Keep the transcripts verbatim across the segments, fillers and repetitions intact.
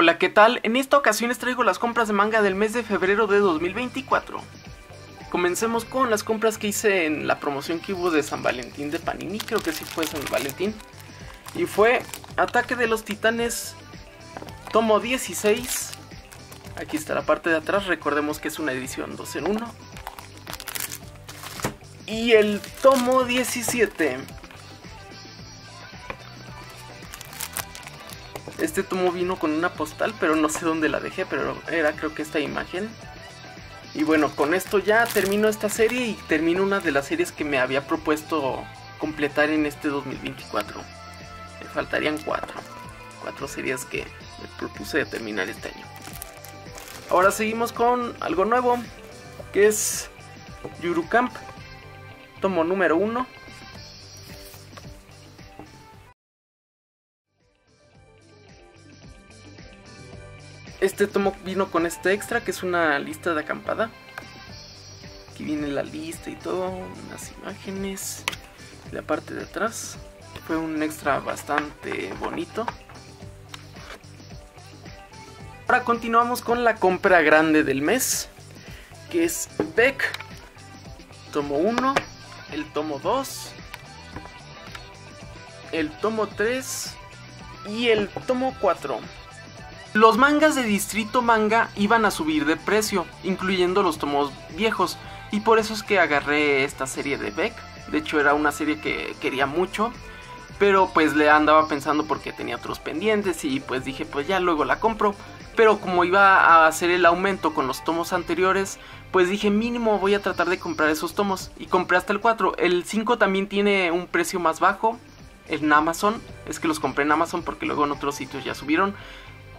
Hola, ¿qué tal? En esta ocasión les traigo las compras de manga del mes de febrero de dos mil veinticuatro. Comencemos con las compras que hice en la promoción que hubo de San Valentín de Panini, creo que sí fue San Valentín. Y fue Ataque de los Titanes, tomo dieciséis. Aquí está la parte de atrás, recordemos que es una edición dos en uno. Y el tomo diecisiete. Este tomo vino con una postal, pero no sé dónde la dejé, pero era creo que esta imagen. Y bueno, con esto ya termino esta serie y termino una de las series que me había propuesto completar en este dos mil veinticuatro. Me faltarían cuatro. Cuatro series que me propuse terminar este año. Ahora seguimos con algo nuevo, que es Yuru Camp, tomo número uno. Este tomo vino con este extra, que es una lista de acampada. Aquí viene la lista y todo, unas imágenes. La parte de atrás. Fue un extra bastante bonito. Ahora continuamos con la compra grande del mes, que es Beck, tomo uno, el tomo dos, el tomo tres y el tomo cuatro. Los mangas de Distrito Manga iban a subir de precio, incluyendo los tomos viejos, y por eso es que agarré esta serie de Beck. De hecho era una serie que quería mucho, pero pues le andaba pensando porque tenía otros pendientes y pues dije pues ya luego la compro. Pero como iba a hacer el aumento con los tomos anteriores, pues dije mínimo voy a tratar de comprar esos tomos, y compré hasta el cuatro. El cinco también tiene un precio más bajo en Amazon, es que los compré en Amazon porque luego en otros sitios ya subieron.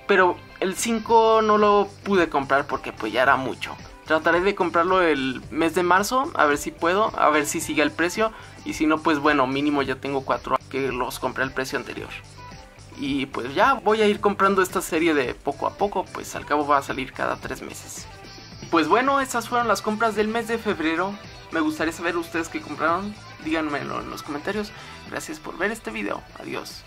Pero el cinco no lo pude comprar porque pues ya era mucho. Trataré de comprarlo el mes de marzo, a ver si puedo, a ver si sigue el precio. Y si no, pues bueno, mínimo ya tengo cuatro que los compré al precio anterior. Y pues ya voy a ir comprando esta serie de poco a poco, pues al cabo va a salir cada tres meses. Pues bueno, esas fueron las compras del mes de febrero. Me gustaría saber ustedes qué compraron, díganmelo en los comentarios. Gracias por ver este video, adiós.